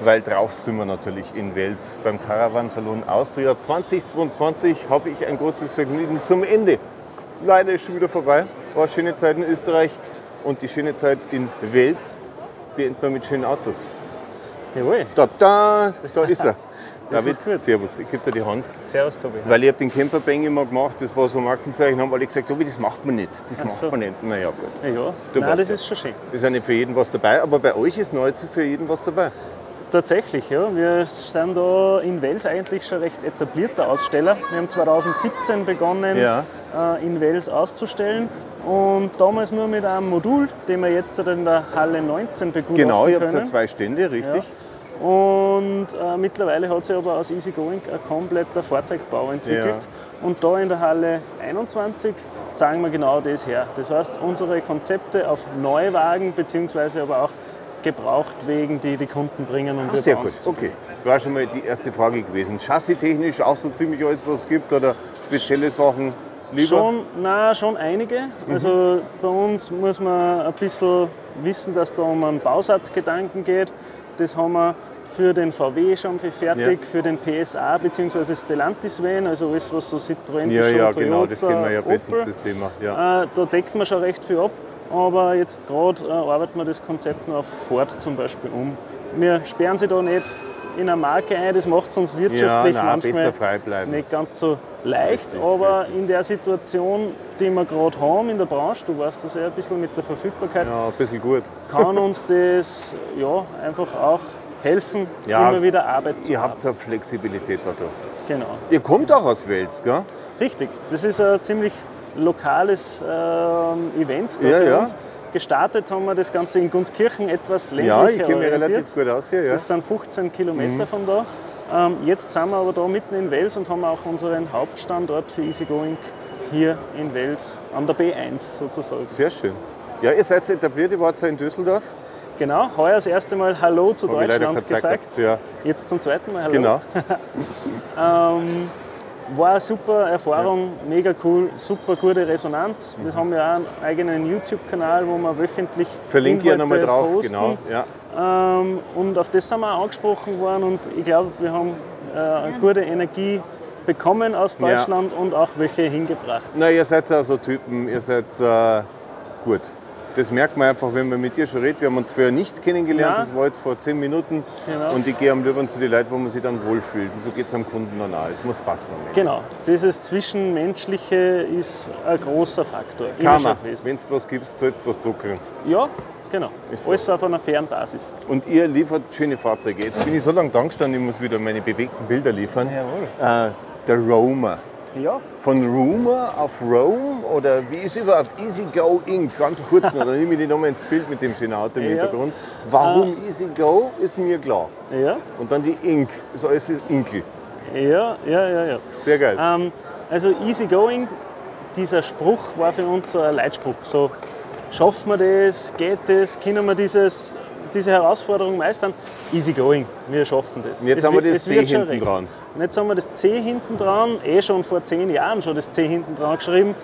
weil drauf sind wir natürlich in Wels beim Caravansalon Austria 2022. Habe ich ein großes Vergnügen zum Ende. Leider ist schon wieder vorbei. War schöne Zeit in Österreich und die schöne Zeit in Wels beenden wir mit schönen Autos. Jawohl. Da ist er. David, servus, ich gebe dir die Hand. Servus, Tobi. Weil ich habe den Camperbang immer gemacht, das war so ein Markenzeichen, haben alle gesagt, Tobi, das macht man nicht, das macht man nicht. Na ja, gut. Ja, nein, das ist schon schön. Es ist ja nicht für jeden was dabei, aber bei euch ist nahezu für jeden was dabei. Tatsächlich, ja. Wir sind da in Wels eigentlich schon recht etablierter Aussteller. Wir haben 2017 begonnen, ja, in Wels auszustellen. Und damals nur mit einem Modul, den wir jetzt in der Halle 19 begutachten können. Genau, ihr habt ja zwei Stände, richtig. Ja. Und mittlerweile hat sich aber aus Easygoing ein kompletter Fahrzeugbau entwickelt. Ja. Und da in der Halle 21 zeigen wir genau das her. Das heißt, unsere Konzepte auf Neuwagen bzw. aber auch Gebrauchtwegen, die die Kunden bringen. Und sehr gut, okay. Das war schon mal die erste Frage gewesen. Chassistechnisch auch so ziemlich alles, was es gibt oder spezielle Sachen? Schon einige. Mhm. Also bei uns muss man ein bisschen wissen, dass es da um einen Bausatzgedanken geht. Das haben wir für den VW schon fertig, ja, für den PSA bzw. Stellantis-Van, also alles, was so Citroen, ja, ja, Toyota, genau, das kennen wir ja bestens, das Thema. Ja. Da deckt man schon recht viel ab, aber jetzt gerade arbeiten wir das Konzept noch auf Ford zum Beispiel um. Wir sperren sie da nicht in eine Marke ein, das macht es uns wirtschaftlich, ja, nein, manchmal besser frei bleiben, nicht ganz so leicht, richtig, aber richtig. In der Situation, die wir gerade haben in der Branche, du weißt das ja ein bisschen mit der Verfügbarkeit, ja, ein bisschen gut, kann uns das ja einfach auch helfen, ja, immer wieder Arbeit zu haben. Ihr habt eine Flexibilität dadurch. Genau. Ihr kommt auch aus Wels, gell? Richtig, das ist ein ziemlich lokales Event da, ja, für, ja, uns. Gestartet haben wir das Ganze in Gunzkirchen, etwas ländlicher orientiert. Ja, ich kenne mich relativ gut aus hier. Ja. Das sind 15 Kilometer, mhm, von da. Jetzt sind wir aber da mitten in Wels und haben auch unseren Hauptstandort für Easygoing hier in Wels an der B1 sozusagen. Sehr schön. Ja, ihr seid etabliert, ihr wart ja in Düsseldorf. Genau, heuer das erste Mal Hallo zu Deutschland gesagt. Ja. Jetzt zum zweiten Mal Hallo. Genau. War eine super Erfahrung, ja, mega cool, super gute Resonanz. Mhm. Wir haben ja auch einen eigenen YouTube-Kanal, wo wir wöchentlich verlinke ich nochmal drauf, posten. Genau. Ja. Und auf das sind wir auch angesprochen worden und ich glaube, wir haben eine gute Energie bekommen aus Deutschland, ja, und auch welche hingebracht. Na, ihr seid ja so Typen, ihr seid gut. Das merkt man einfach, wenn man mit dir schon redet. Wir haben uns vorher nicht kennengelernt, ja, das war jetzt vor 10 Minuten. Genau. Und ich gehe am liebsten zu den Leuten, wo man sich dann wohlfühlt. Und so geht es am Kunden dann auch. Es muss passen. Genau. Dieses Zwischenmenschliche ist ein großer Faktor. Karma. Wenn es was gibt, sollst du was drucken. Ja, genau. Ist alles so auf einer fairen Basis. Und ihr liefert schöne Fahrzeuge. Jetzt bin ich so lange da gestanden, ich muss wieder meine bewegten Bilder liefern. Jawohl. Der Roamer. Ja. Von Roamer auf Rome oder wie ist überhaupt Easygoing? Ganz kurz noch, dann nehme ich die nochmal ins Bild mit dem schönen Auto im, ja, Hintergrund. Warum Easygo ist mir klar. Ja. Und dann die Ink, ist alles Inkel. Ja, ja, ja, ja. Sehr geil. Also Easygoing, dieser Spruch war für uns so ein Leitspruch. So, schaffen wir das, geht das, können wir diese Herausforderung meistern? Easygoing, wir schaffen das. Und jetzt haben wir das C hinten dran. Und jetzt haben wir das C hinten dran, schon vor 10 Jahren schon das C hinten dran geschrieben,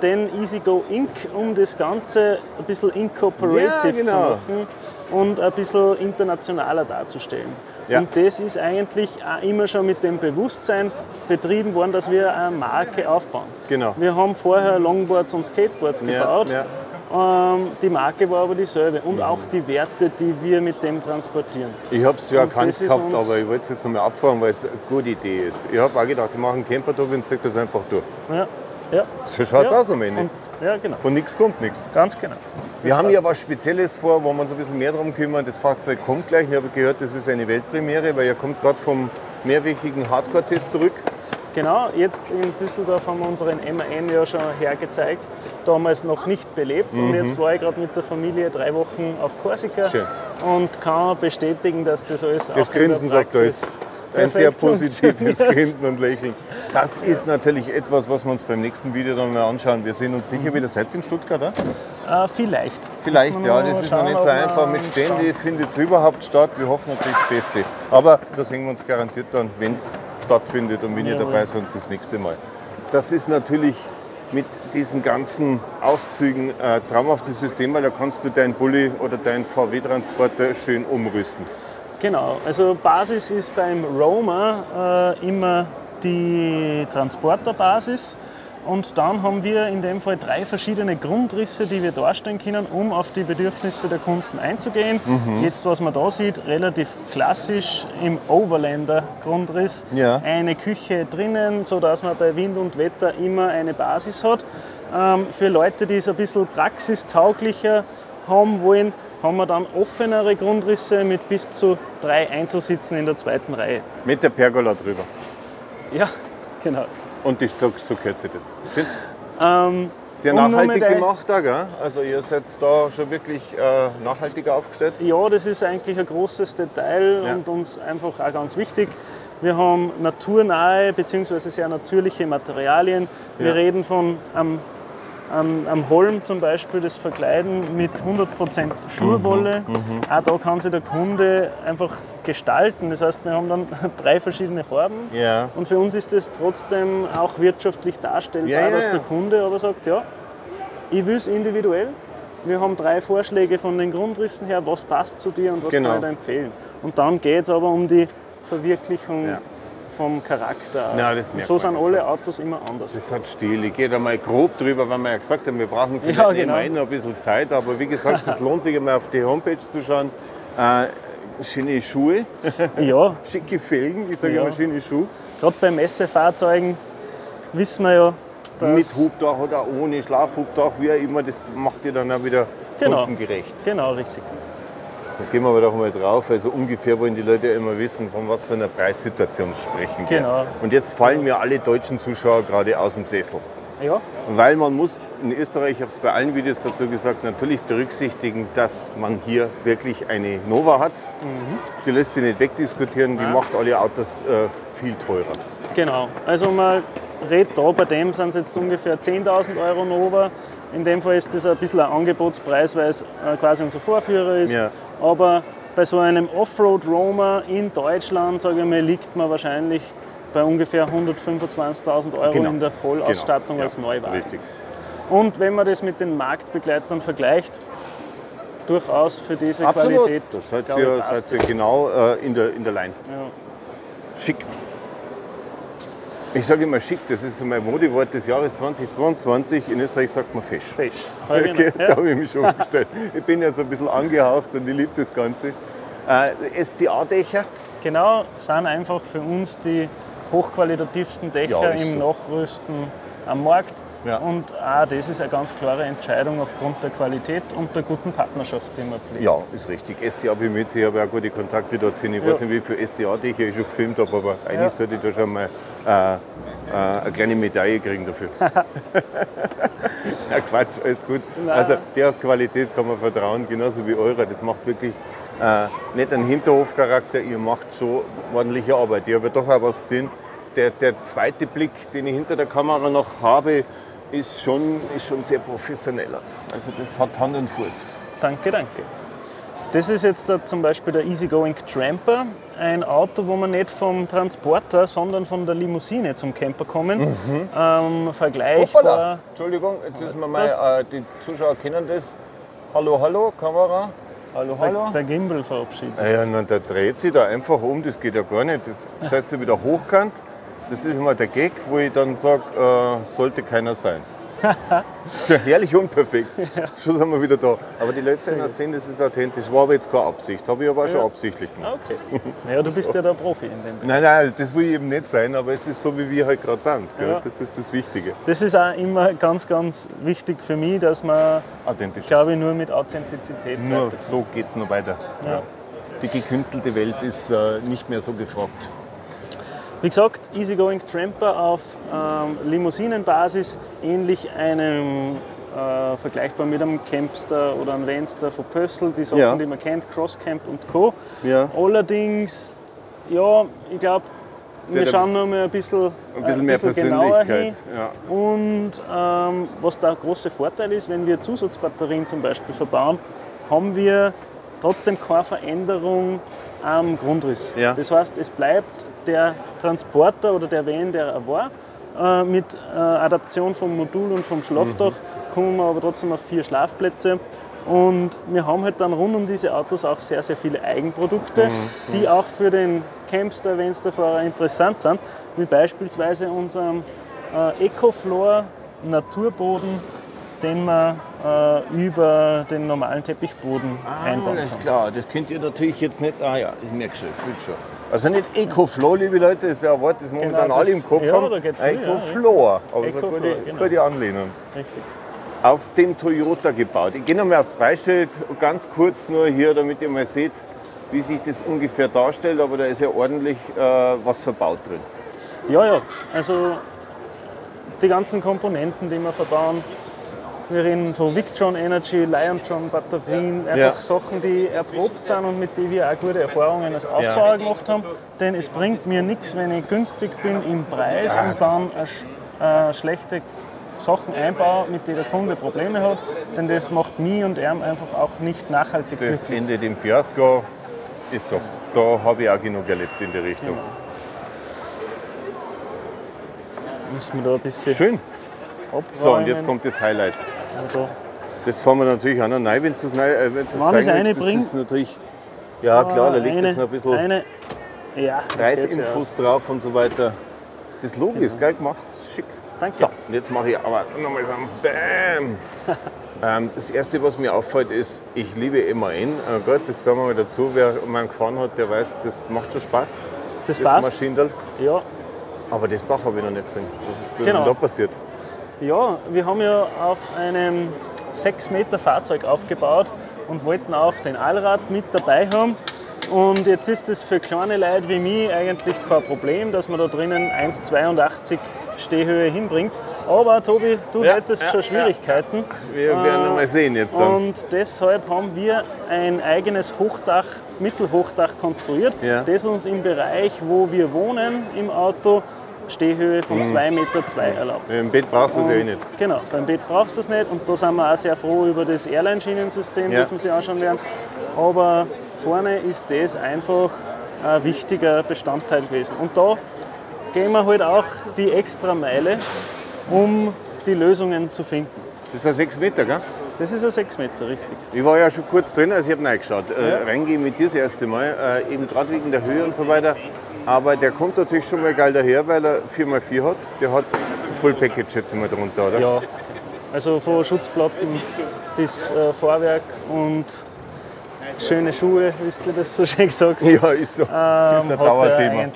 den Easygo Inc., um das Ganze ein bisschen incorporative, ja, genau, zu machen und ein bisschen internationaler darzustellen. Ja. Und das ist eigentlich auch immer schon mit dem Bewusstsein betrieben worden, dass wir eine Marke aufbauen. Genau. Wir haben vorher Longboards und Skateboards gebaut. Ja, ja. Die Marke war aber dieselbe und auch die Werte, die wir mit dem transportieren. Ich habe es ja erkannt gehabt, aber ich wollte es jetzt nochmal abfahren, weil es eine gute Idee ist. Ich habe auch gedacht, ich mache einen Camper drauf und zeige das einfach durch. Ja, ja. So schaut es, ja, aus am Ende. Und, ja, genau. Von nichts kommt nichts. Ganz genau. Wir haben ja was Spezielles vor, wo wir uns ein bisschen mehr darum kümmern. Das Fahrzeug kommt gleich. Ich habe gehört, das ist eine Weltpremiere, weil er kommt gerade vom mehrwöchigen Hardcore-Test zurück. Genau, jetzt in Düsseldorf haben wir unseren MAN ja schon hergezeigt, damals noch nicht belebt, mhm, und jetzt war ich gerade mit der Familie 3 Wochen auf Corsica. Schön. Und kann bestätigen, dass das alles das auch Grinsen in der Praxis sagt alles. Ein sehr positives Grinsen und Lächeln. Das ist natürlich etwas, was wir uns beim nächsten Video dann mal anschauen. Wir sehen uns sicher wieder. Seid ihr in Stuttgart, oder? Vielleicht. Vielleicht, ja, das ist noch nicht so einfach mit Ständen. Findet es überhaupt statt? Wir hoffen natürlich das Beste. Aber da sehen wir uns garantiert dann, wenn es stattfindet und wenn ihr dabei seid das nächste Mal. Das ist natürlich mit diesen ganzen Auszügen ein traumhaftes System, weil da kannst du deinen Bulli oder deinen VW-Transporter schön umrüsten. Genau, also Basis ist beim Roamer immer die Transporterbasis. Und dann haben wir in dem Fall drei verschiedene Grundrisse, die wir darstellen können, um auf die Bedürfnisse der Kunden einzugehen. Mhm. Jetzt, was man da sieht, relativ klassisch im Overlander-Grundriss. Ja. Eine Küche drinnen, sodass man bei Wind und Wetter immer eine Basis hat. Für Leute, die es ein bisschen praxistauglicher haben wollen, haben wir dann offenere Grundrisse mit bis zu 3 Einzelsitzen in der zweiten Reihe. Mit der Pergola drüber? Ja, genau. Und die Stocks, so kürze das. Sehr nachhaltig gemacht da, gell? Also ihr seid da schon wirklich nachhaltiger aufgestellt? Ja, das ist eigentlich ein großes Detail, ja, und uns einfach auch ganz wichtig. Wir haben naturnahe bzw. sehr natürliche Materialien. Wir, ja, reden von am Holm zum Beispiel das Verkleiden mit 100% Schurwolle. Mhm, auch da kann sich der Kunde einfach gestalten. Das heißt, wir haben dann 3 verschiedene Farben. Ja. Und für uns ist das trotzdem auch wirtschaftlich darstellbar, ja, ja, dass der Kunde aber sagt, ja, ich will es individuell. Wir haben 3 Vorschläge von den Grundrissen her, was passt zu dir und was, genau, kann ich dir empfehlen. Und dann geht es aber um die Verwirklichung, ja, vom Charakter. Ja, das merkt so sind alle Autos immer anders. Das hat Stil. Ich gehe da mal grob drüber, weil wir ja gesagt haben, wir brauchen vielleicht, ja, genau, noch ein bisschen Zeit. Aber wie gesagt, das lohnt sich immer auf die Homepage zu schauen. Schöne Schuhe, ja, schicke Felgen, ich sage, ja, immer schöne Schuhe. Gerade bei Messefahrzeugen wissen wir ja, dass mit Hubdach oder ohne Schlafhubdach, wie auch immer, das macht ihr dann auch wieder, genau, kundengerecht. Genau, richtig. Dann gehen wir aber doch mal drauf, also ungefähr wollen die Leute immer wissen, von was für einer Preissituation sprechen wir. Genau. Und jetzt fallen mir alle deutschen Zuschauer gerade aus dem Sessel. Ja. Weil man muss in Österreich, ich habe es bei allen Videos dazu gesagt, natürlich berücksichtigen, dass man hier wirklich eine Nova hat. Mhm. Die lässt sich nicht wegdiskutieren, die, ja, macht alle Autos viel teurer. Genau, also man redet da, bei dem sind es jetzt ungefähr 10.000 € Nova. In dem Fall ist das ein bisschen ein Angebotspreis, weil es quasi unser Vorführer ist. Ja. Aber bei so einem Offroad-Roamer in Deutschland, sage ich mal, liegt man wahrscheinlich bei ungefähr 125.000 € genau, in der Vollausstattung, genau, ja, als Neuwagen. Richtig. Und wenn man das mit den Marktbegleitern vergleicht, durchaus für diese, absolut, Qualität. Das seid ihr genau in der Line. Ja. Schick. Ich sage immer schick, das ist mein Modewort des Jahres 2022. In Österreich sagt man fesch. Fesch. Okay, ja. Da habe ich mich schon umgestellt. Ich bin ja so ein bisschen angehaucht und ich liebe das Ganze. SCA-Dächer? Genau, sind einfach für uns die hochqualitativsten Dächer, ja, im so Nachrüsten am Markt. Ja. Und auch das ist eine ganz klare Entscheidung aufgrund der Qualität und der guten Partnerschaft, die man pflegt. Ja, ist richtig. STA bemüht sich, ich habe auch gute Kontakte dorthin. Ich, ja, weiß nicht, wie viele STA-Dächer ich schon gefilmt habe, aber eigentlich, ja, sollte ich da schon mal eine kleine Medaille kriegen dafür. Ja, Quatsch, alles gut. Nein. Also der Qualität kann man vertrauen, genauso wie eurer. Das macht wirklich nicht einen Hinterhofcharakter, ihr macht schon ordentliche Arbeit. Ich habe ja doch auch was gesehen. Der zweite Blick, den ich hinter der Kamera noch habe, ist schon sehr professionell aus. Also das hat Hand und Fuß. Danke, danke. Das ist jetzt zum Beispiel der Easygoing Tramper. Ein Auto, wo man nicht vom Transporter, sondern von der Limousine zum Camper kommen. Mhm. Vergleichbar. Hoppala. Entschuldigung, jetzt ist mir mal, die Zuschauer kennen das. Hallo, hallo, Kamera. Hallo, hallo. Der Gimbal verabschiedet. Ja, und der dreht sich da einfach um, das geht ja gar nicht. Jetzt seid ihr wieder hochkant. Das ist immer der Gag, wo ich dann sage, sollte keiner sein. Ja, herrlich unperfekt. Ja. Schon sind wir wieder da. Aber die Leute sehen, das ist authentisch. War aber jetzt keine Absicht. Habe ich aber auch, ja, schon absichtlich gemacht. Okay. Naja, du bist so, ja, der Profi in dem Bereich. Nein, nein, das will ich eben nicht sein, aber es ist so, wie wir halt gerade sind. Ja. Das ist das Wichtige. Das ist auch immer ganz, ganz wichtig für mich, dass man, authentisch, glaube ich, nur mit Authentizität. Nur so geht es noch weiter. Ja. Ja. Die gekünstelte Welt ist nicht mehr so gefragt. Wie gesagt, Easygoing Tramper auf Limousinenbasis, ähnlich einem, vergleichbar mit einem Campster oder einem Vanster von Pössl, die Sachen, ja, die man kennt, Crosscamp und Co. Ja. Allerdings, ja, ich glaube, wir schauen noch mal ein bisschen mehr Persönlichkeit. Ja. Und was der große Vorteil ist, wenn wir Zusatzbatterien zum Beispiel verbauen, haben wir trotzdem keine Veränderung am Grundriss. Ja. Das heißt, es bleibt der Transporter oder der Van, der er war. Mit Adaption vom Modul und vom Schlafdach kommen wir aber trotzdem auf 4 Schlafplätze Und wir haben halt dann rund um diese Autos auch sehr, sehr viele Eigenprodukte, die auch für den Campster, Vansterfahrer interessant sind, wie beispielsweise unserem EcoFlow Naturboden, den man über den normalen Teppichboden einbauen kann. Alles klar, das könnt ihr natürlich jetzt nicht, das merkst du, fühlt schon. Also nicht EcoFlow, liebe Leute, das ist ja ein Wort, das momentan alle im Kopf haben. EcoFlow, aber das ist eine gute Anlehnung. Richtig. Auf dem Toyota gebaut. Ich gehe nochmal aufs Preisschild, ganz kurz nur hier, damit ihr mal seht, wie sich das ungefähr darstellt, aber da ist ja ordentlich was verbaut drin. Ja, also die ganzen Komponenten, die wir verbauen, wir reden von Vic John Energy, Lion John Batterien, einfach Sachen, die erprobt sind und mit denen wir auch gute Erfahrungen als Ausbauer gemacht haben, denn es bringt mir nichts, wenn ich günstig bin im Preis und dann eine schlechte Sachen einbauen, mit denen der Kunde Probleme hat, denn das macht mich und ihm einfach auch nicht nachhaltig glücklich. Das endet im Fiasko, ist so. Da habe ich auch genug erlebt in die Richtung. Genau. Müssen wir da ein bisschen schön abräumen. So, und jetzt kommt das Highlight. Also, das fahren wir natürlich auch noch rein, wenn du es zeigen willst. Das ist natürlich, ja klar, da liegt jetzt noch ein bisschen Preisinfos drauf und so weiter. Das Logo ist geil gemacht, das ist schick. Danke. So, und jetzt mache ich aber nochmal so ein Bam! Das erste, was mir auffällt, ist, ich liebe MAN. Oh Gott, das sagen wir mal dazu. Wer MAN gefahren hat, der weiß, das macht schon Spaß. Das passt. Maschinenteil. Ja. Aber das Dach habe ich noch nicht gesehen. Was ist denn da passiert? Ja, wir haben ja auf einem 6 Meter Fahrzeug aufgebaut und wollten auch den Allrad mit dabei haben. Und jetzt ist es für kleine Leute wie mich eigentlich kein Problem, dass man da drinnen 1,82 Stehhöhe hinbringt. Aber Tobi, du hättest schon Schwierigkeiten. Wir werden mal sehen jetzt dann. Und deshalb haben wir ein eigenes Hochdach, Mittelhochdach konstruiert, das uns im Bereich, wo wir wohnen im Auto, Stehhöhe von 2,2 Meter erlaubt. Beim Bett brauchst du das ja nicht. Genau, beim Bett brauchst du das nicht. Und da sind wir auch sehr froh über das Airline-Schienensystem, das wir sich anschauen werden. Aber vorne ist das einfach ein wichtiger Bestandteil gewesen. Und da gehen wir halt auch die extra Meile, um die Lösungen zu finden. Das ist ein 6 Meter, gell? Das ist ein 6 Meter, richtig. Ich war ja schon kurz drin, also ich habe reingeschaut. Reingehen mit dir das erste Mal, eben gerade wegen der Höhe und so weiter. Aber der kommt natürlich schon mal geil daher, weil er 4x4 hat. Der hat Full Package jetzt immer drunter, oder? Ja, also von Schutzplatten bis Fahrwerk und schöne Schuhe, wisst ihr das so schön gesagt? Ja, ist so. Das ist ein Dauerthema.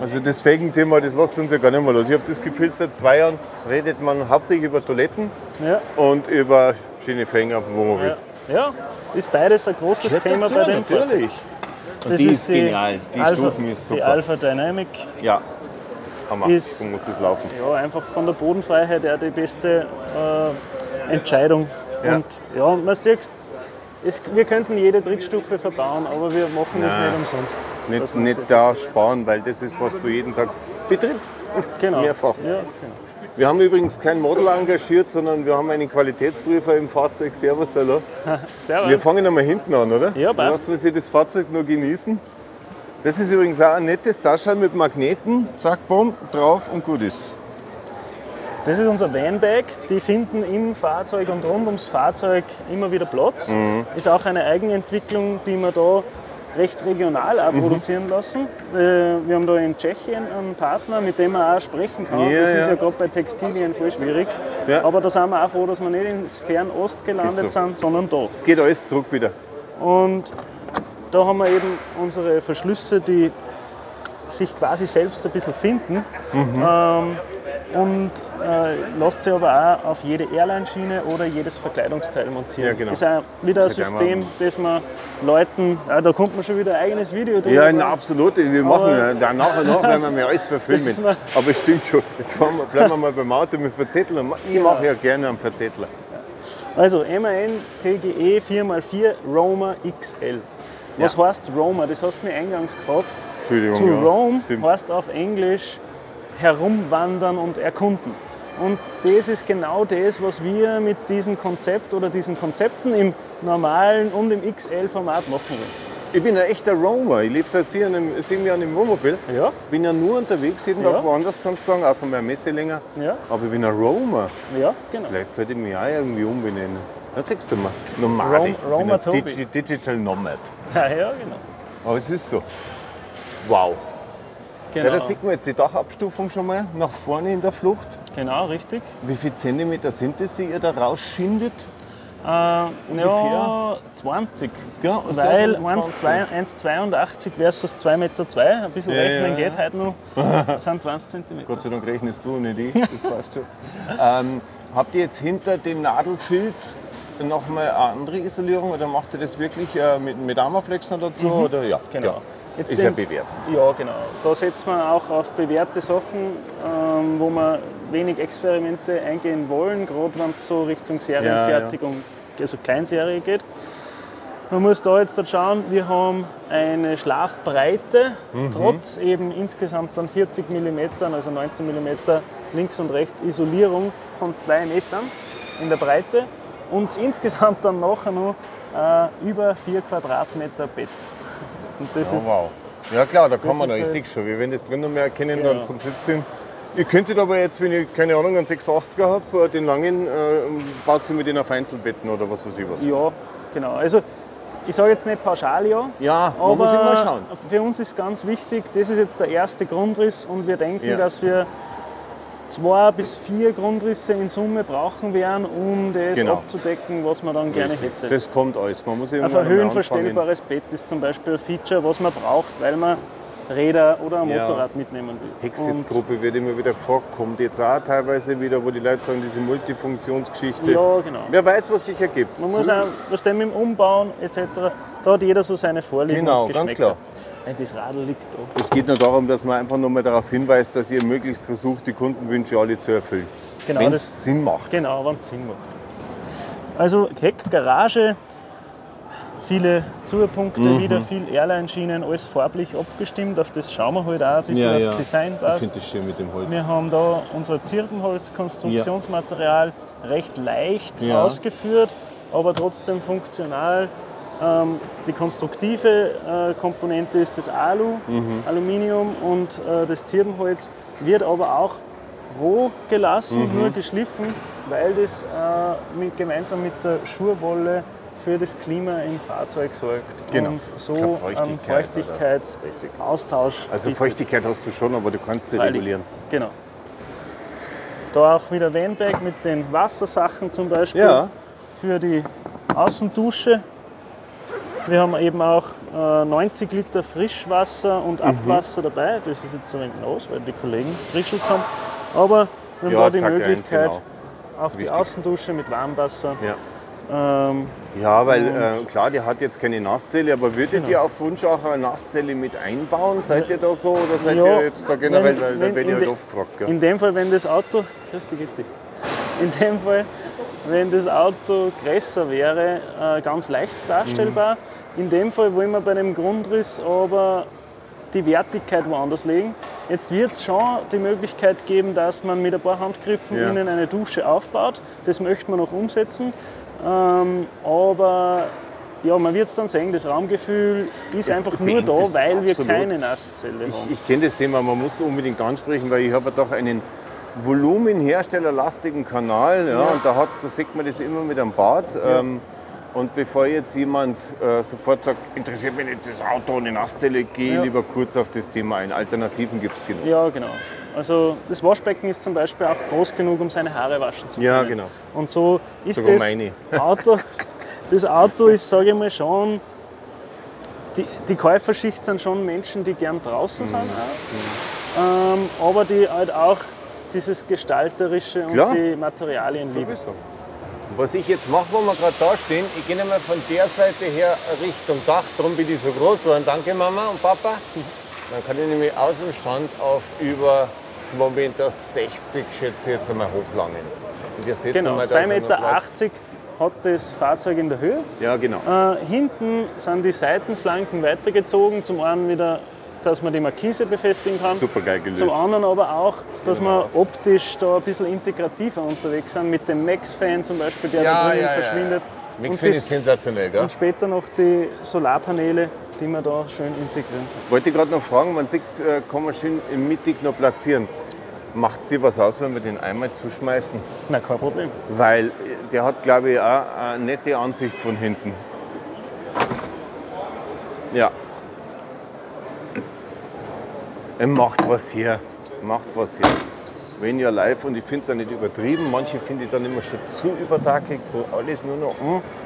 Also das Felgenthema, das lässt uns ja gar nicht mehr los. Ich habe das Gefühl, seit 2 Jahren redet man hauptsächlich über Toiletten und über schöne Felgen auf dem Wohnmobil. Ja, ist beides ein großes Thema bei dem Fahrzeug. Und die ist genial. Die Stufen ist super. Die Alpha Dynamic. Ja, Hammer. So muss das laufen. Ja, einfach von der Bodenfreiheit her die beste Entscheidung. Und ja, man sieht, wir könnten jede Drittstufe verbauen, aber wir machen das nicht umsonst. Nicht da sparen, weil das ist, was du jeden Tag betrittst. Genau. Mehrfach. Ja, genau. Wir haben übrigens kein Model engagiert, sondern wir haben einen Qualitätsprüfer im Fahrzeug. Servus, hallo. Servus. Wir fangen einmal hinten an, oder? Ja, passt. Lassen wir sich das Fahrzeug nur genießen. Das ist übrigens auch ein nettes Taschenteil mit Magneten. Zack, bumm, drauf und gut ist. Das ist unser Vanbag, die finden im Fahrzeug und rund ums Fahrzeug immer wieder Platz. Ist auch eine Eigenentwicklung, die wir da recht regional auch produzieren lassen. Wir haben da in Tschechien einen Partner, mit dem man auch sprechen kann. Das ist ja gerade bei Textilien voll schwierig. Aber da sind wir auch froh, dass wir nicht ins Fernost gelandet sind, sondern da. Es geht alles zurück wieder. Und da haben wir eben unsere Verschlüsse, die sich quasi selbst ein bisschen finden. Und lässt sich aber auch auf jede Airline-Schiene oder jedes Verkleidungsteil montieren. Ja, genau. Das ist auch wieder ein System, das man Leuten, da kommt man schon wieder ein eigenes Video drüber. Ja, na, absolut, wir machen dann nachher noch, wenn wir mehr alles verfilmen. Aber es stimmt schon, jetzt bleiben wir mal beim Auto mit Verzetteln. Ich mache ja gerne einen Verzettler. Also MAN TGE 4x4 Roamer XL. Was heißt Roamer? Das hast du mir eingangs gefragt. Entschuldigung, to roam heißt auf Englisch herumwandern und erkunden. Und das ist genau das, was wir mit diesem Konzept oder diesen Konzepten im normalen und im XL-Format machen wollen. Ich bin ein echter Roamer. Ich lebe seit 7 Jahren im Wohnmobil. Ja. Bin ja nur unterwegs, jeden Tag woanders, kannst du sagen, außer bei einer Messe länger. Ja. Aber ich bin ein Roamer. Ja, genau. Vielleicht sollte ich mich auch irgendwie umbenennen. Das siehst du mal. Nomadic. Roamer Tobi. Digital Nomad. Ja, ja, genau. Aber es ist so. Wow. Genau. Ja, da sieht man jetzt die Dachabstufung schon mal nach vorne in der Flucht. Genau, richtig. Wie viele Zentimeter sind es, die ihr da rausschindet? Ja, 20. Ja, weil 1,82 versus 2,2 Meter, ein bisschen rechnen geht heute noch, das sind 20 Zentimeter. Gott sei Dank rechnest du und nicht ich, das passt schon. Habt ihr jetzt hinter dem Nadelfilz nochmal eine andere Isolierung oder macht ihr das wirklich mit Armaflexen dazu? Mhm. Oder? Ja, genau. Ja. Jetzt ist ja bewährt. Ja, genau. Da setzt man auch auf bewährte Sachen, wo man wenig Experimente eingehen wollen, gerade wenn es so Richtung Serienfertigung, also Kleinserie geht. Man muss da jetzt schauen, wir haben eine Schlafbreite, trotz eben insgesamt dann 40 mm, also 19 mm links und rechts Isolierung von 2 Metern in der Breite und insgesamt dann nachher noch über 4 Quadratmeter Bett. Und das ist, wow. Ja klar, da kann man noch, ich sehe schon, wir werden das drin noch mehr erkennen, dann zum Sitzen. Ihr könntet aber jetzt, wenn ihr, keine Ahnung, einen 680er habt, den langen, baut sie mit den auf Einzelbetten oder was weiß ich was. Ja, genau. Also ich sage jetzt nicht pauschal ja, aber muss ich mal schauen. Für uns ist ganz wichtig, das ist jetzt der erste Grundriss und wir denken, dass wir 2 bis 4 Grundrisse in Summe brauchen werden, um das abzudecken, was man dann gerne hätte. Das kommt alles. Man muss ein höhenverstellbares Bett ist zum Beispiel ein Feature, was man braucht, weil man Räder oder ein Motorrad mitnehmen will. Hexitzgruppe wird immer wieder gefragt, kommt jetzt auch teilweise wieder, wo die Leute sagen, diese Multifunktionsgeschichte. Ja, genau. Wer weiß, was sich ergibt. Man muss auch, was dem im Umbauen etc., da hat jeder so seine Vorlieben und Geschmäcker. Ganz klar. Das Radl liegt da. Es geht nur darum, dass man einfach nochmal darauf hinweist, dass ihr möglichst versucht, die Kundenwünsche alle zu erfüllen. Genau, wenn es Sinn macht. Genau, wenn es Sinn macht. Also Heck, Garage, viele Zupunkte, wieder viel Airline-Schienen, alles farblich abgestimmt. Auf das schauen wir halt auch ein bisschen, dass das Design passt. Ich finde das schön mit dem Holz. Wir haben da unser Zirbenholz-Konstruktionsmaterial recht leicht ausgeführt, aber trotzdem funktional. Die konstruktive Komponente ist das Alu, Aluminium und das Zirbenholz wird aber auch roh gelassen, nur geschliffen, weil das gemeinsam mit der Schurwolle für das Klima im Fahrzeug sorgt und so einen Feuchtigkeitsaustausch bietet. Also Feuchtigkeit hast du schon, aber du kannst sie regulieren. Genau. Da auch wieder Vanbag mit den Wassersachen zum Beispiel für die Außendusche. Wir haben eben auch 90 Liter Frischwasser und Abwasser dabei. Das ist jetzt so ein wenig los, weil die Kollegen frischelt haben. Aber wir haben da die Möglichkeit auf die Außendusche mit Warmwasser. Ja, weil klar, die hat jetzt keine Nasszelle, aber würdet ihr auf Wunsch auch eine Nasszelle mit einbauen? Seid ihr da so oder seid ihr jetzt da generell, weil da bin ich halt oft gefragt. In dem Fall, wenn das Auto, wenn das Auto größer wäre, ganz leicht darstellbar. In dem Fall wollen wir bei dem Grundriss aber die Wertigkeit woanders legen. Jetzt wird es schon die Möglichkeit geben, dass man mit ein paar Handgriffen innen eine Dusche aufbaut. Das möchte man noch umsetzen. Aber ja, man wird es dann sehen, das Raumgefühl ist einfach nur da, weil wir keine Nasszelle haben. Ich kenne das Thema, man muss unbedingt ansprechen, weil ich habe doch einen volumenherstellerlastigen Kanal, und da sieht man das immer mit einem Bad. Und bevor jetzt jemand sofort sagt, interessiert mich nicht das Auto und die Nasszelle, gehe ich lieber kurz auf das Thema ein. Alternativen gibt es genug. Ja, genau. Also das Waschbecken ist zum Beispiel auch groß genug, um seine Haare waschen zu können. Ja, genau. Und so ist sogar das Auto, das Auto ist, sage ich mal, schon, die Käuferschicht sind schon Menschen, die gern draußen sind. Aber die halt auch dieses Gestalterische und die Materialien lieben. Was ich jetzt mache, wo wir gerade da stehen, ich gehe mal von der Seite her Richtung Dach, darum bin ich so groß geworden. Danke Mama und Papa. Dann kann ich nämlich aus dem Stand auf über 2,60 Meter, schätze ich jetzt einmal, hochlangen. Und ihr seht genau, 2,80 Meter hat das Fahrzeug in der Höhe. Ja, genau. Hinten sind die Seitenflanken weitergezogen, zum einen wieder, dass man die Markise befestigen kann. Super geil gelöst. Zum anderen aber auch, dass wir optisch da ein bisschen integrativer unterwegs sind mit dem Max-Fan zum Beispiel, der da drinnen verschwindet. Max-Fan ist sensationell, gell? Und später noch die Solarpaneele, die man da schön integrieren kann. Wollte ich gerade noch fragen, man sieht, kann man schön mittig noch platzieren. Macht es dir was aus, wenn wir den einmal zuschmeißen? Na, kein Problem. Weil der hat, glaube ich, auch eine nette Ansicht von hinten. Ja. Er macht was her. Macht was her. Wenn ja live, und ich finde es auch nicht übertrieben. Manche finde ich dann immer schon zu übertakelt. So alles nur noch,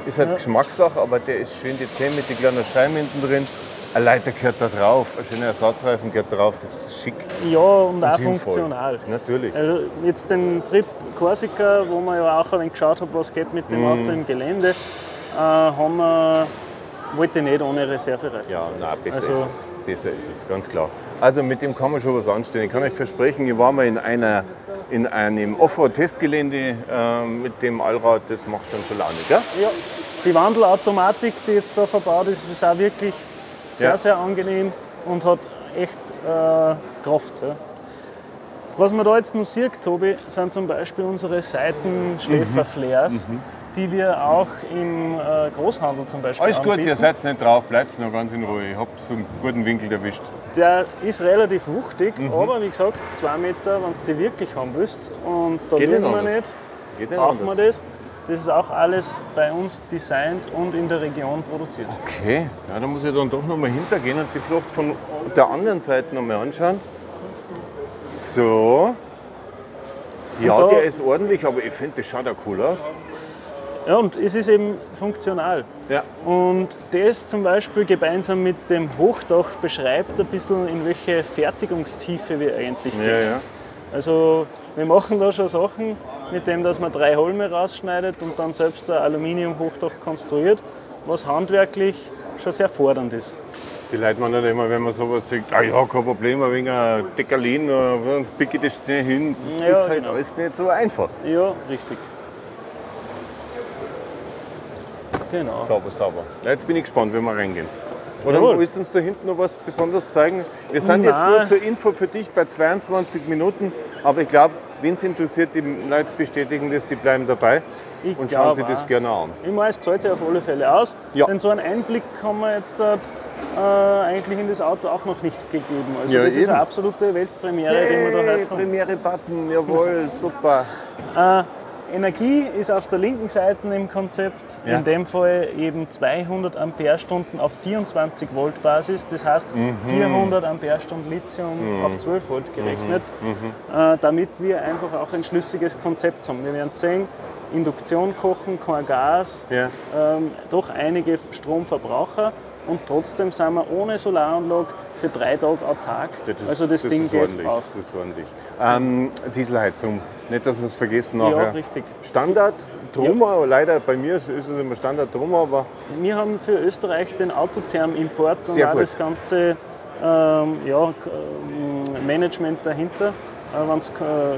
ist halt ja Geschmackssache, aber der ist schön dezent mit den kleinen Scheiben hinten drin. Ein Leiter gehört da drauf, ein schöner Ersatzreifen gehört drauf, das ist schick. Ja, und auch sinnvoll. Funktional. Natürlich. Also jetzt den Trip Corsica, wo man ja auch ein wenig geschaut hat, was geht mit dem Auto im Gelände, wollte ich nicht ohne Reservereifen. Ja, nein, besser ist es, ganz klar. Also mit dem kann man schon was anstellen. Ich kann euch versprechen, ich war mal in einem Offroad-Testgelände mit dem Allrad, das macht dann schon Laune, gell? Ja, die Wandelautomatik, die jetzt da verbaut ist, ist auch wirklich sehr, ja, sehr angenehm und hat echt Kraft. Ja. Was man da jetzt noch sieht, Tobi, sind zum Beispiel unsere Seitenschläferflares, die wir auch im Großhandel zum Beispiel anbieten. Alles gut, ihr seid nicht drauf, bleibt noch ganz in Ruhe. Ich habe so einen guten Winkel erwischt. Der ist relativ wuchtig, aber wie gesagt, 2 Meter, wenn du die wirklich haben willst. Und da will man nicht, braucht man das. Das ist auch alles bei uns designt und in der Region produziert. Okay, ja, da muss ich dann doch nochmal hintergehen und die Flucht von der anderen Seite nochmal anschauen. So. Ja, der ist ordentlich, aber ich finde, das schaut auch cool aus. Ja, und es ist eben funktional. Ja. Und das zum Beispiel gemeinsam mit dem Hochdach beschreibt ein bisschen, in welche Fertigungstiefe wir eigentlich gehen. Ja, ja. Also wir machen da schon Sachen, mit dem, dass man 3 Holme rausschneidet und dann selbst ein Aluminium-Hochdach konstruiert, was handwerklich schon sehr fordernd ist. Die Leute meinen nicht immer, wenn man sowas sagt, ah ja, kein Problem, wegen ein Deckerlin, picke ich das schnell hin. Das ist halt alles nicht so einfach. Ja, richtig. Genau. Sauber, sauber. Jetzt bin ich gespannt, wenn wir reingehen. Oder willst du uns da hinten noch was Besonderes zeigen? Wir sind jetzt nur zur Info für dich bei 22 Minuten, aber ich glaube, wenn es interessiert, die Leute bestätigen das, die bleiben dabei und schauen sich das gerne an. Ich meine, es zahlt sich auf alle Fälle aus, denn so einen Einblick haben wir jetzt dort eigentlich in das Auto auch noch nicht gegeben. Also ja, das ist eine absolute Weltpremiere, die wir da heute haben. Premiere-Button, jawohl, super. Energie ist auf der linken Seite im Konzept, in dem Fall eben 200 Amperestunden auf 24 Volt Basis, das heißt 400 Amperestunden Lithium auf 12 Volt gerechnet, damit wir einfach auch ein schlüssiges Konzept haben. Wir werden sehen, Induktion kochen, kein Gas, doch einige Stromverbraucher und trotzdem sind wir ohne Solaranlage für 3 Tage autark. Also das Ding geht auf. Das ist ordentlich. Dieselheizung. Nicht, dass wir es vergessen nachher. Ja, richtig. Standard Truma, leider bei mir ist es immer Standard Truma, aber... Wir haben für Österreich den Autotherm-Import und auch das ganze Management dahinter, wenn es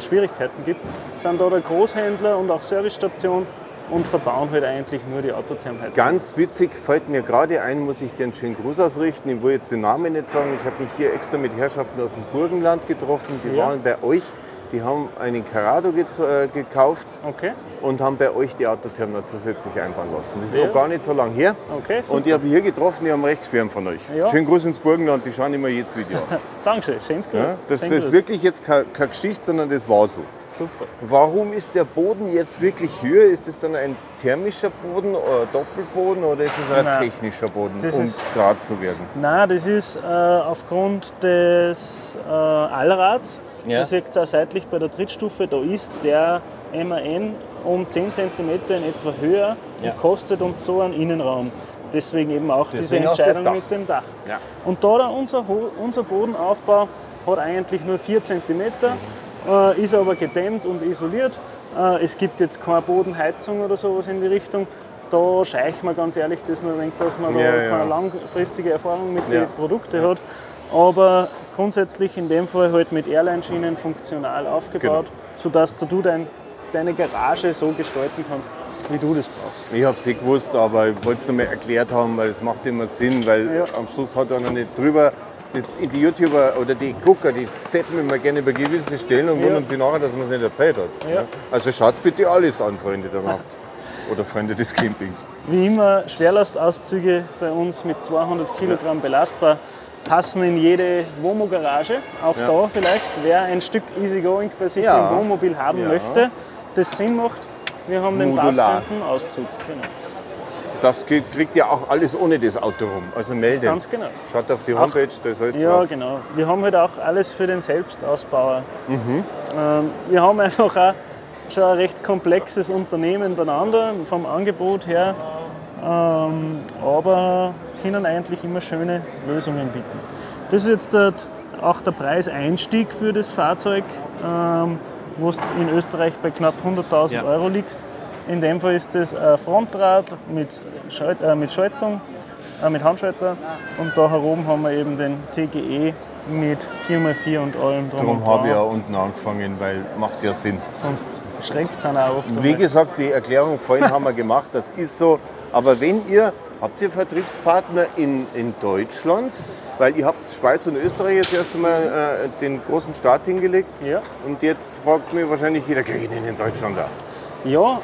Schwierigkeiten gibt. Sind da der Großhändler und auch Servicestation und verbauen halt eigentlich nur die Autothermheizung. Ganz witzig, fällt mir gerade ein, muss ich dir einen schönen Gruß ausrichten. Ich will jetzt den Namen nicht sagen, ich habe mich hier extra mit Herrschaften aus dem Burgenland getroffen, die waren bei euch. Die haben einen Carado gekauft und haben bei euch die Autotherm zusätzlich einbauen lassen. Das ist noch gar nicht so lange her. Okay, und ich habe hier getroffen, die haben recht geschwärmt von euch. Ja. Schönen Gruß ins Burgenland, die schauen immer jedes Video an. Dankeschön, schönes Gruß. Ja, das ist wirklich jetzt keine Geschichte, sondern das war so. Super. Warum ist der Boden jetzt wirklich höher? Ist das dann ein thermischer Boden oder ein Doppelboden oder ist es ein technischer Boden, um gerade zu werden? Nein, das ist aufgrund des Allrads. Ja. Ihr seht es auch seitlich bei der Trittstufe, da ist der MAN um 10 cm in etwa höher und kostet uns so einen Innenraum. Deswegen eben auch diese Entscheidung mit dem Dach. Ja. Und da unser Bodenaufbau hat eigentlich nur 4 cm, ist aber gedämmt und isoliert. Es gibt jetzt keine Bodenheizung oder sowas in die Richtung. Da scheicht man ganz ehrlich das nur, dass man da keine langfristige Erfahrung mit den Produkten hat. Aber grundsätzlich in dem Fall halt mit Airline-Schienen funktional aufgebaut, sodass du deine Garage so gestalten kannst, wie du das brauchst. Ich habe es eh gewusst, aber ich wollte es nochmal erklärt haben, weil es macht immer Sinn, weil am Schluss hat einer nicht drüber. Die YouTuber oder die Gucker, die zappen immer gerne über gewisse Stellen und wundern sich nachher, dass man es nicht erzählt hat. Ja. Also schaut bitte alles an, Freunde der Nacht. Oder Freunde des Campings. Wie immer Schwerlastauszüge bei uns mit 200 Kilogramm belastbar. passen in jede Womo-Garage. Auch da vielleicht, wer ein Stück Easygoing bei sich im Wohnmobil haben möchte, das Sinn macht. Wir haben den passenden Auszug. Genau. Das kriegt ja auch alles ohne das Auto rum, also melden. Ganz genau. Schaut auf die Homepage, da ist alles drauf. Ja, genau. Wir haben halt auch alles für den Selbstausbauer. Mhm. Wir haben einfach auch schon ein recht komplexes Unternehmen beieinander, vom Angebot her, aber können eigentlich immer schöne Lösungen bieten. Das ist jetzt auch der Preiseinstieg für das Fahrzeug, wo es in Österreich bei knapp 100.000 Euro liegt. In dem Fall ist das ein Frontrad mit Schaltung, mit Handschalter, und da herum haben wir eben den TGE mit 4x4 und allem drum. Darum habe ich auch unten angefangen, weil macht ja Sinn. Sonst schränkt es einen auch oft. Wie gesagt, die Erklärung vorhin haben wir gemacht, das ist so. Aber wenn ihr, habt ihr Vertriebspartner in Deutschland? Weil ihr habt Schweiz und Österreich jetzt erst einmal den großen Start hingelegt. Ja. Und jetzt fragt mir wahrscheinlich jeder, gehe ich denn in Deutschland da? Ja,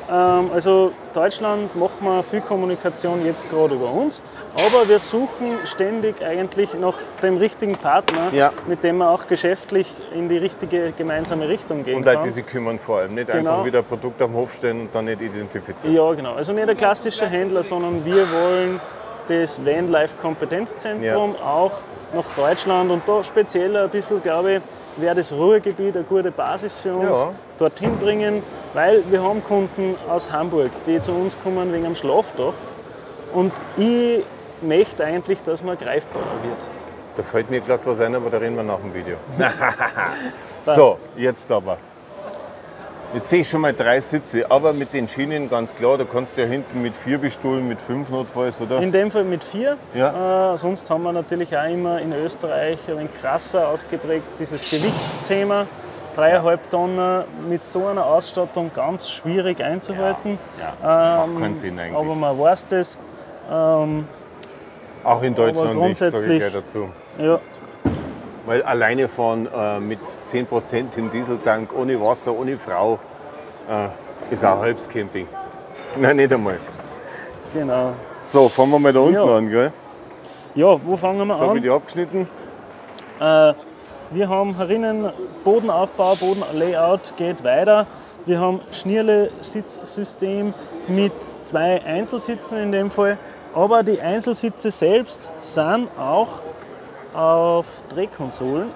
also Deutschland machen wir viel Kommunikation jetzt gerade über uns, aber wir suchen ständig eigentlich nach dem richtigen Partner, mit dem wir auch geschäftlich in die richtige gemeinsame Richtung gehen kann. Und Leute, die sich kümmern vor allem, nicht einfach wieder ein Produkt am Hof stellen und dann nicht identifizieren. Ja, genau. Also nicht ein klassischer Händler, sondern wir wollen das Vanlife-Kompetenzzentrum auch nach Deutschland und da speziell ein bisschen, glaube ich, wäre das Ruhrgebiet eine gute Basis für uns, dorthin bringen, weil wir haben Kunden aus Hamburg, die zu uns kommen wegen einem Schlafdach, und ich möchte eigentlich, dass man greifbarer wird. Da fällt mir gerade was ein, aber da reden wir nach dem Video. So, jetzt aber. Jetzt sehe ich schon mal 3 Sitze, aber mit den Schienen ganz klar, da kannst du ja hinten mit 4 bestuhlen, mit 5 notfalls, oder? In dem Fall mit 4. Ja. Sonst haben wir natürlich auch immer in Österreich ein wenig krasser ausgeprägt dieses Gewichtsthema. 3,5 Tonnen mit so einer Ausstattung ganz schwierig einzuhalten. Ja. Macht keinen Sinn eigentlich. Aber man weiß das. Auch in Deutschland nicht, sage ich gleich dazu. Ja. Weil alleine fahren mit 10% im Dieseltank, ohne Wasser, ohne Frau, ist auch halbes Camping. Nein, nicht einmal. Genau. So, fangen wir mal da unten an, gell? Ja, wo fangen wir an? So habe ich die abgeschnitten. Wir haben herinnen Bodenaufbau, Bodenlayout geht weiter. Wir haben Schnürle-Sitzsystem mit 2 Einzelsitzen in dem Fall. Aber die Einzelsitze selbst sind auch auf Drehkonsolen.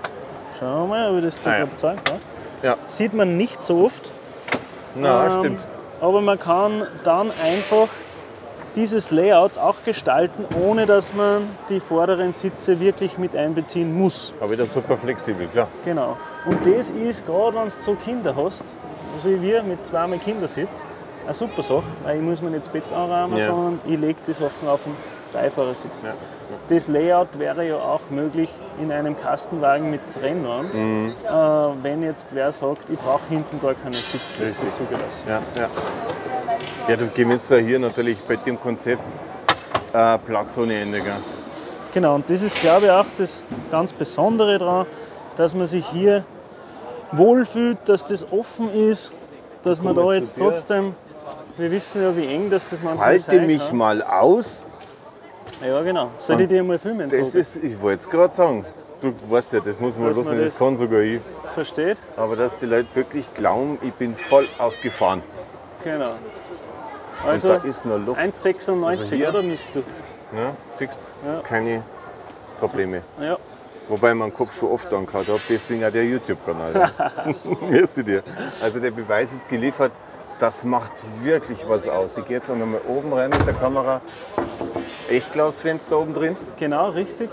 Schauen wir mal, ob ich das da zeigen kann. Ja. Sieht man nicht so oft. Na, stimmt. Aber man kann dann einfach dieses Layout auch gestalten, ohne dass man die vorderen Sitze wirklich mit einbeziehen muss. Aber wieder super flexibel, klar. Genau. Und das ist, gerade wenn du so Kinder hast, so wie wir mit 2 Kindersitz, eine super Sache, weil ich muss mir nicht das Bett anrahmen, sondern ich lege die Sachen auf den Beifahrersitz. Ja. Das Layout wäre ja auch möglich in einem Kastenwagen mit Trennwand, wenn jetzt wer sagt, ich brauche hinten gar keine Sitzplätze zugelassen. Ja, du gewinnst da hier natürlich bei dem Konzept Platz ohne Ende. Gell? Genau, und das ist, glaube ich, auch das ganz Besondere daran, dass man sich hier wohlfühlt, dass das offen ist, dass man da jetzt trotzdem, wir wissen ja, wie eng das manchmal ist. Halte mich mal aus. Ja, genau. Soll ich dir mal filmen? Das ist, ich wollte es gerade sagen. Du weißt ja, das muss man wissen, das kann sogar ich. Versteht. Aber dass die Leute wirklich glauben, ich bin voll ausgefahren. Genau. Also, und da ist noch Luft. 1,96, also oder misst du? Ja, siehst du, keine Probleme. Ja. Wobei man den Kopf schon oft angehört hat, deswegen auch der YouTube-Kanal. Weißt du dir? Also der Beweis ist geliefert, das macht wirklich was aus. Ich gehe jetzt auch noch mal oben rein mit der Kamera. Echtglasfenster oben drin? Genau, richtig.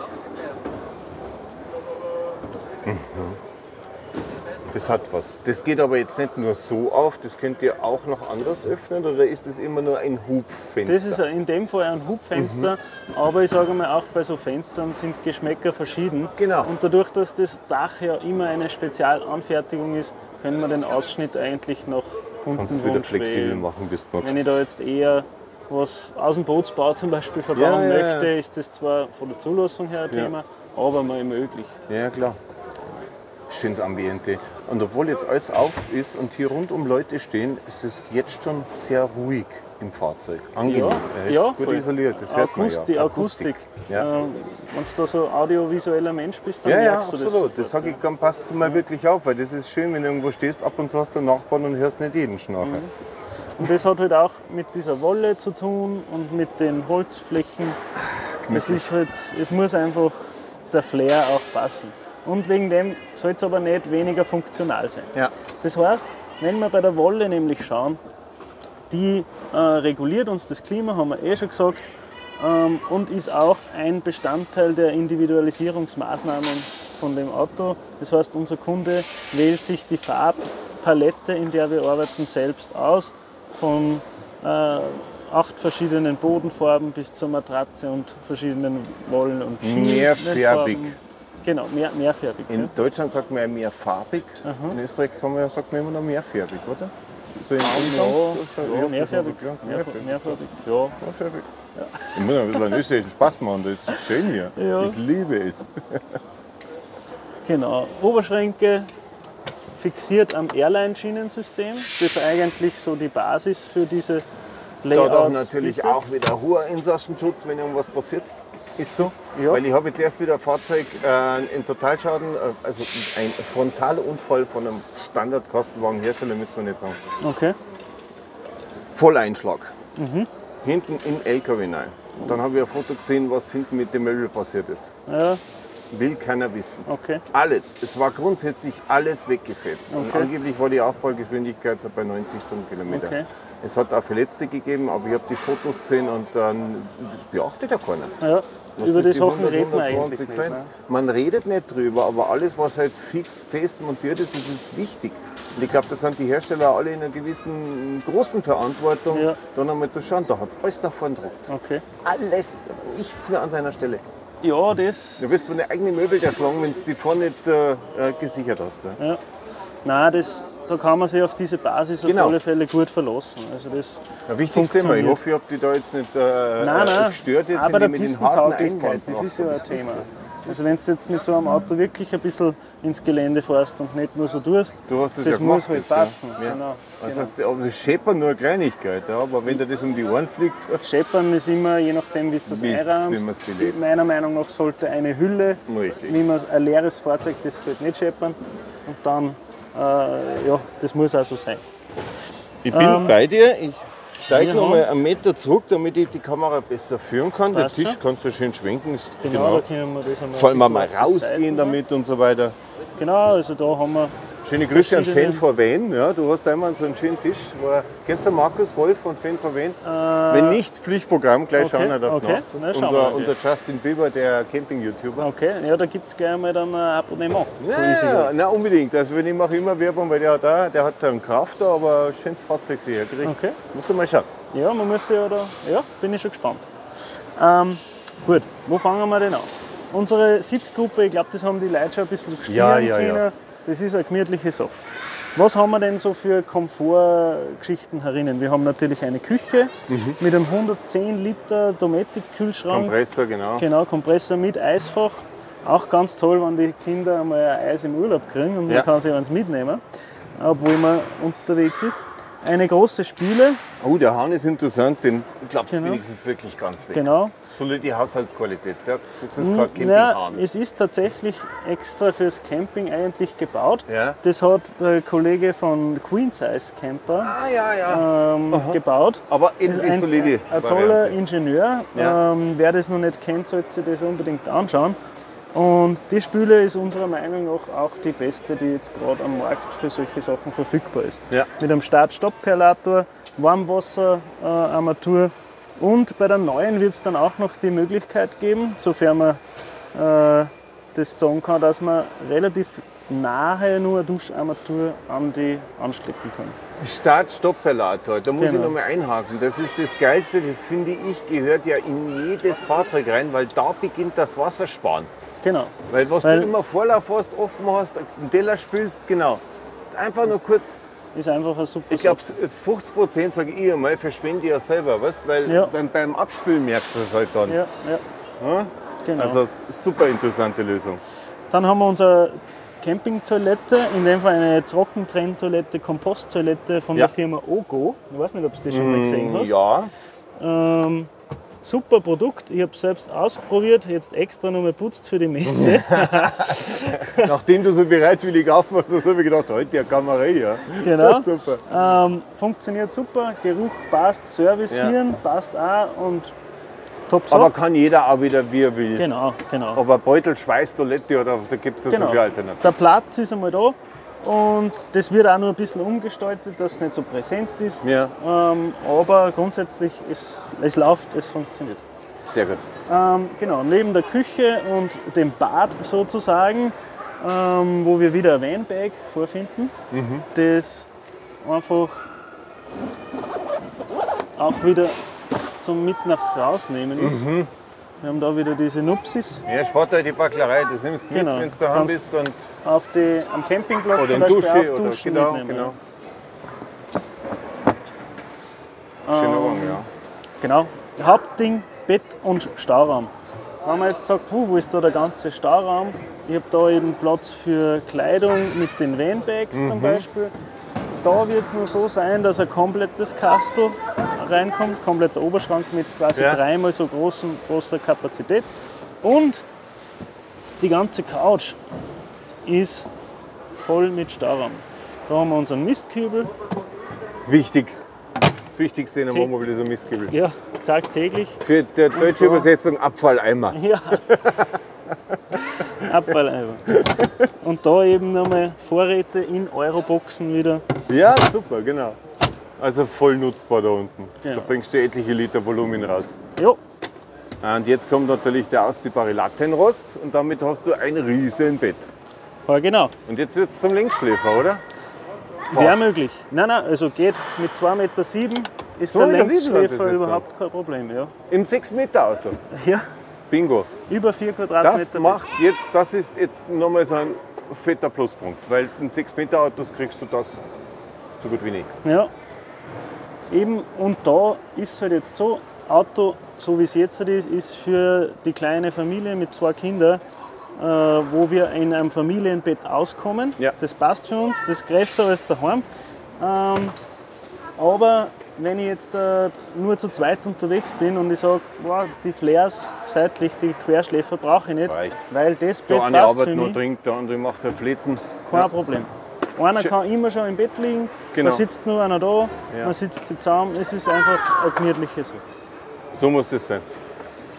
Das hat was. Das geht aber jetzt nicht nur so auf, das könnt ihr auch noch anders öffnen, oder ist das immer nur ein Hubfenster? Das ist in dem Fall ein Hubfenster, aber ich sage mal, auch bei so Fenstern sind Geschmäcker verschieden. Genau. Und dadurch, dass das Dach ja immer eine Spezialanfertigung ist, können wir den Ausschnitt eigentlich noch Kundenwunsch wieder flexibel machen, bis du magst. Wenn ich da jetzt eher was aus dem Bootsbau zum Beispiel verbauen möchte, ist das zwar von der Zulassung her ein Thema, aber mal möglich. Ja, klar. schönes Ambiente. Und obwohl jetzt alles auf ist und hier rundum Leute stehen, ist es jetzt schon sehr ruhig im Fahrzeug. Angenehm. Ja, es ist gut isoliert. Das hört man ja. Die Akustik. Ja. Wenn du da so audiovisueller Mensch bist, dann merkst du das. Ja, absolut. Das sage ich, dann passt es mal wirklich auf, weil das ist schön, wenn du irgendwo stehst, ab und zu hast du einen Nachbarn und hörst nicht jeden Schnarchen. Und das hat halt auch mit dieser Wolle zu tun und mit den Holzflächen. Es ist halt, es muss einfach der Flair auch passen. Und wegen dem soll es aber nicht weniger funktional sein. Ja. Das heißt, wenn wir bei der Wolle nämlich schauen, die reguliert uns das Klima, haben wir schon gesagt, und ist auch ein Bestandteil der Individualisierungsmaßnahmen von dem Auto. Das heißt, unser Kunde wählt sich die Farbpalette, in der wir arbeiten, selbst aus, von 8 verschiedenen Bodenfarben bis zur Matratze und verschiedenen Wollen und Schienen. Mehrfärbig. Genau, mehrfärbig. In Deutschland sagt man ja mehrfarbig, in Österreich sagt man immer noch mehrfärbig, oder? So in mehrfärbig. Mehrfärbig. Ich muss ein bisschen an österreichischen Spaß machen, das ist schön hier. Ja. Ich liebe es. Genau, Oberschränke fixiert am Airline-Schienensystem. Das ist eigentlich so die Basis für diese Layouts. Da darf natürlich auch wieder hoher Insassenschutz, wenn irgendwas passiert. Ist so, ja. Weil ich habe jetzt erst wieder ein Fahrzeug, einen Totalschaden, also ein Frontalunfall von einem Standard-Kastenwagenhersteller, müssen wir nicht sagen. Okay. Volleinschlag. Hinten in den LKW rein. Dann habe ich ein Foto gesehen, was hinten mit dem Möbel passiert ist. Ja. Will keiner wissen. Okay. Alles. Es war grundsätzlich alles weggefetzt. Okay. Und angeblich war die Aufprallgeschwindigkeit bei 90 Stundenkilometer. Okay. Es hat auch Verletzte gegeben, aber ich habe die Fotos gesehen und dann beachtet ja keiner. Ja. Was über das Hoffen redet man eigentlich nicht, ne? Man redet nicht drüber, aber alles, was halt fix, fest montiert ist, ist wichtig. Und ich glaube, da sind die Hersteller alle in einer gewissen großen Verantwortung, dann einmal zu schauen. Da hat es alles nach vorn gedruckt. Okay. Alles, nichts mehr an seiner Stelle. Ja, das... Du wirst von der eigenen Möbel erschlagen, wenn du die vorne nicht gesichert hast. Ja. Ja. Nein, das... Da kann man sich auf diese Basis auf alle Fälle gut verlassen. Also das ein wichtiges Thema. Ich hoffe, ich habe dich da jetzt nicht gestört, jetzt aber mit den harten Eingaben. Das ist ja ein Thema. Also wenn du jetzt mit so einem Auto wirklich ein bisschen ins Gelände fährst und nicht nur so tust, das muss halt passen. Ja. Genau. Also das Scheppern nur eine Kleinigkeit, aber wenn dir das um die Ohren fliegt... Scheppern ist immer, je nachdem wie es das einrammst. Meiner Meinung nach sollte eine Hülle, wie man ein leeres Fahrzeug, das sollte nicht scheppern. Und dann... ja, das muss auch so sein. Ich bin bei dir. Ich steige noch mal einen Meter zurück, damit ich die Kamera besser führen kann. Den Tisch kannst du schön schwenken. Genau, da können wir das einmal. Vor allem mal rausgehen damit und so weiter. Genau, also da haben wir... Schöne Grüße an Fan4Van. Ja, du hast einmal so einen schönen Tisch. Kennst du Markus Wolf von Fan4Van? Wenn nicht, Pflichtprogramm, gleich schauen wir darauf nach. Unser Justin Bieber, der Camping-YouTuber. Okay, ja, da gibt es gleich mal dann ein Abonnement. Ja, nein, unbedingt. Also ich mache immer Werbung, weil der hat einen Crafter, aber ein schönes Fahrzeug sich hergerichtet. Okay. Musst du mal schauen. Ja, man muss ja da... Ja, bin ich schon gespannt. Gut, wo fangen wir denn an? Unsere Sitzgruppe, ich glaube, das haben die Leute schon ein bisschen gespielt. Ja. Das ist eine gemütliche Sache. Was haben wir denn so für Komfortgeschichten herinnen? Wir haben natürlich eine Küche mit einem 110 Liter Dometic-Kühlschrank. Kompressor, genau. Genau, Kompressor mit Eisfach. Auch ganz toll, wenn die Kinder einmal Eis im Urlaub kriegen und man kann sich eins mitnehmen, obwohl man unterwegs ist. Eine große Spüle. Oh, der Hahn ist interessant, den klappst du wenigstens wirklich ganz weg. Genau. Soll die Haushaltsqualität, das ist kein Campinghahn. Es ist tatsächlich extra fürs Camping eigentlich gebaut. Ja. Das hat der Kollege von Queensize Camper gebaut. Aber eben ist ein toller Ingenieur. Ja. Wer das noch nicht kennt, sollte sich das unbedingt anschauen. Und die Spüle ist unserer Meinung nach auch die beste, die jetzt gerade am Markt für solche Sachen verfügbar ist. Ja. Mit einem Start-Stopp-Perlator, Warmwasserarmatur und bei der neuen wird es dann auch noch die Möglichkeit geben, sofern man das sagen kann, dass man relativ nahe nur eine Duscharmatur an die anstecken kann. Start-Stopp-Perlator, da muss ich noch mal einhaken. Das ist das Geilste, das finde ich, gehört ja in jedes Fahrzeug rein, weil da beginnt das Wassersparen. Genau. Weil du immer Vorlauf hast, offen hast, einen Teller spülst, Einfach nur kurz. Ist einfach ein super. Ich glaube, 50% sage ich einmal, verschwende ich ja selber, weißt? Weil beim Abspülen merkst du das halt dann. Ja. Genau. Also super interessante Lösung. Dann haben wir unser Campingtoilette, in dem Fall eine Trockentrenntoilette, Komposttoilette von der Firma Ogo. Ich weiß nicht, ob du die schon mal gesehen hast. Ja. Super Produkt, ich habe es selbst ausprobiert, jetzt extra nochmal putzt für die Messe. Nachdem du so bereitwillig aufmachst, habe ich gedacht, heute kann man rein. Ja. Genau. Super. Funktioniert super, Geruch passt, Servicieren passt auch und top. Aber kann jeder auch wieder, wie er will. Genau, genau. Ob eine Beutelschweißtoilette oder da gibt es ja so viele Alternativen. Der Platz ist einmal da. Und das wird auch nur ein bisschen umgestaltet, dass es nicht so präsent ist. Ja. Aber grundsätzlich, es läuft, es funktioniert. Sehr gut. Genau, neben der Küche und dem Bad sozusagen, wo wir wieder ein Vanbag vorfinden, das einfach auch wieder zum Mit nach rausnehmen ist. Wir haben da wieder diese Nupsis. Ja, spart euch die Backerei, das nimmst du mit, wenn du daheim bist. Und auf die, am Campingplatz oder in der Dusche oder genau. Schöner Raum, ja. Genau. Hauptding, Bett und Stauraum. Wenn man jetzt sagt, wo ist da der ganze Stauraum? Ich habe da eben Platz für Kleidung mit den Vanbags zum Beispiel. Da wird es nur so sein, dass ein komplettes Kastel reinkommt, kompletter Oberschrank mit quasi dreimal so großer Kapazität. Und die ganze Couch ist voll mit Stauraum. Da haben wir unseren Mistkübel. Wichtig. Das Wichtigste in einem Wohnmobil ist ein Mistkübel. Ja, tagtäglich. Für die deutsche Übersetzung Abfalleimer. Ja. Abfalleimer. Und da eben nochmal Vorräte in Euroboxen wieder. Ja, super, genau. Also voll nutzbar da unten. Genau. Da bringst du etliche Liter Volumen raus. Jo. Und jetzt kommt natürlich der ausziehbare Lattenrost und damit hast du ein riesen Bett. Ja, genau. Und jetzt wird es zum Längsschläfer, oder? Wäre möglich. Nein, nein, also geht. Mit 2,7 Meter ist so der Längsschläfer überhaupt kein Problem. Ja. Im 6 Meter Auto? Ja. Bingo. Über 4 Quadratmeter. Das macht jetzt, das ist jetzt nochmal so ein fetter Pluspunkt, weil in 6 Meter Autos kriegst du das so gut wie nie. Ja. Eben, und da ist es halt jetzt so, Auto, so wie es jetzt ist, ist für die kleine Familie mit 2 Kindern, wo wir in einem Familienbett auskommen. Ja. Das passt für uns, das ist größer als daheim. Aber wenn ich jetzt nur zu zweit unterwegs bin und ich sage, wow, die Flares seitlich, die Querschläfer brauche ich nicht, weil das Bett passt für mich. Der eine arbeitet noch, trinkt, der andere macht halt Flitzen. Kein Problem. Einer kann immer schon im Bett liegen, genau. Da sitzt nur einer da, man sitzt sie zusammen, es ist einfach eine gemütliche Sache. So muss das sein.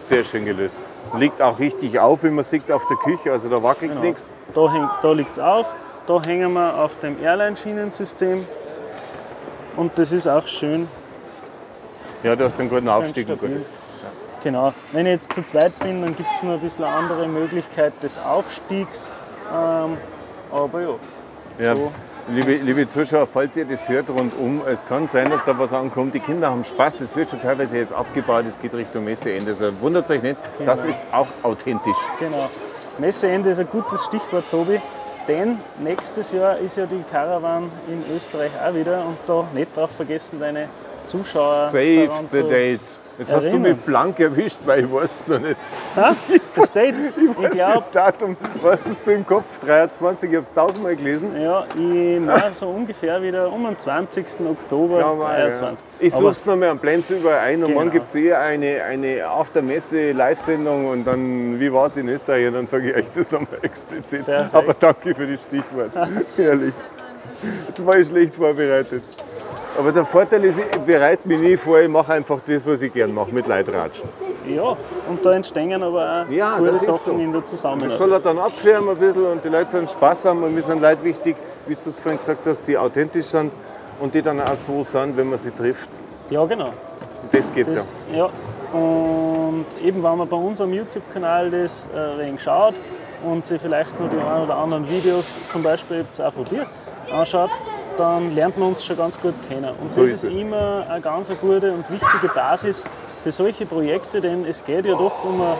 Sehr schön gelöst. Liegt auch richtig auf, wie man sieht, auf der Küche, also da wackelt nichts. Da liegt es auf, da hängen wir auf dem Airline-Schienensystem und das ist auch schön. Ja, du hast einen guten Aufstieg. Genau. Wenn ich jetzt zu zweit bin, dann gibt es noch ein bisschen eine andere Möglichkeit des Aufstiegs, aber ja. Ja, so. Liebe Zuschauer, falls ihr das hört rundum, es kann sein, dass da was ankommt. Die Kinder haben Spaß, es wird schon teilweise jetzt abgebaut, es geht Richtung Messeende. Also wundert euch nicht, das ist auch authentisch. Genau. Messeende ist ein gutes Stichwort, Tobi, denn nächstes Jahr ist ja die Caravan in Österreich auch wieder und da nicht drauf vergessen, deine Zuschauer. Save the date. Jetzt hast du mich blank erwischt, weil ich weiß es noch nicht. Ha? Ich weiß das Datum, was hast du im Kopf? 23, ich habe es 1000-mal gelesen. Ja, ich mache so ungefähr wieder um den 20. Oktober 23. Ja. Ich suche es noch mal am Plenzen überall ein und morgen gibt es eh eine auf der Messe Live-Sendung und dann, wie war es in Österreich, und dann sage ich euch das nochmal explizit. Perfekt. Aber danke für das Stichwort, ehrlich. Jetzt war ich schlecht vorbereitet. Aber der Vorteil ist, ich bereite mich nie vor, ich mache einfach das, was ich gerne mache, mit Leitratschen. Ja, und da entstehen aber auch coole Sachen in der Zusammenarbeit. Das soll er dann abschirmen ein bisschen und die Leute sollen Spaß haben und mir sind Leute wichtig, wie du es vorhin gesagt hast, die authentisch sind und die dann auch so sind, wenn man sie trifft. Ja, genau. Das geht's ja. Ja, und eben, wenn man bei uns am YouTube-Kanal das wegen schaut und sich vielleicht noch die einen oder anderen Videos, zum Beispiel jetzt auch von dir, anschaut, dann lernt man uns schon ganz gut kennen. Und so das ist immer eine ganz gute und wichtige Basis für solche Projekte, denn es geht ja doch um eine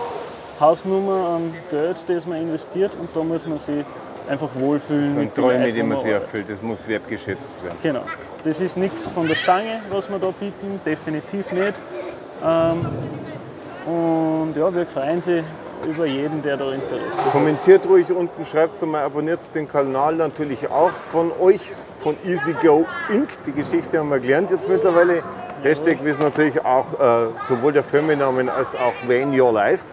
Hausnummer an Geld, das man investiert und da muss man sich einfach wohlfühlen. Das sind Träume, die man sich erfüllt, das muss wertgeschätzt werden. Genau, das ist nichts von der Stange, was wir da bieten, definitiv nicht. Und ja, wir freuen uns über jeden, der da Interesse hat. Kommentiert ruhig unten, schreibt es mal, abonniert den Kanal natürlich auch von euch, von Easygoing. Die Geschichte haben wir gelernt jetzt mittlerweile. Hashtag ist natürlich auch sowohl der Firmennamen als auch Van Your Life.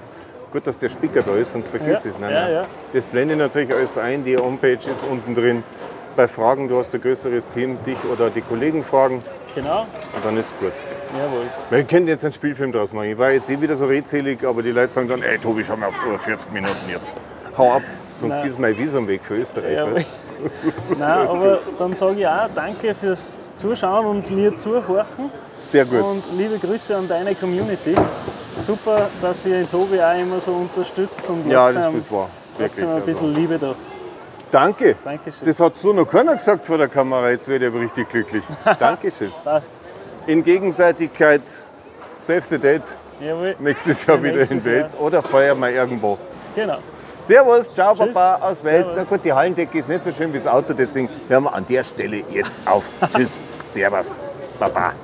Gut, dass der Speaker da ist, sonst vergiss es. Nein. Das blende ich natürlich alles ein, die Homepage ist unten drin. Bei Fragen, du hast ein größeres Team, dich oder die Kollegen fragen. Genau. Und dann ist gut. Jawohl. Wir können jetzt einen Spielfilm draus machen. Ich war jetzt eh wieder so redselig, aber die Leute sagen dann, ey Tobi, schau mal auf die Uhr, 40 Minuten jetzt. Hau ab, sonst gibt's mein Visumweg für Österreich. Ja, weißt? Nein, aber dann sage ich auch danke fürs Zuschauen und mir zuhorchen. Sehr gut. Und liebe Grüße an deine Community. Super, dass ihr den Tobi auch immer so unterstützt. Und ja, das war wirklich. Ein bisschen Liebe da. Danke. Dankeschön. Das hat so noch keiner gesagt vor der Kamera. Jetzt werde ich aber richtig glücklich. Dankeschön. Passt. In Gegenseitigkeit, save the date. Jawohl. Nächstes Jahr wieder in Wels oder feiern wir irgendwo. Genau. Servus, ciao, tschüss. Papa aus Wels. Na gut, die Hallendecke ist nicht so schön wie das Auto, deswegen hören wir an der Stelle jetzt auf. Tschüss, servus, Papa.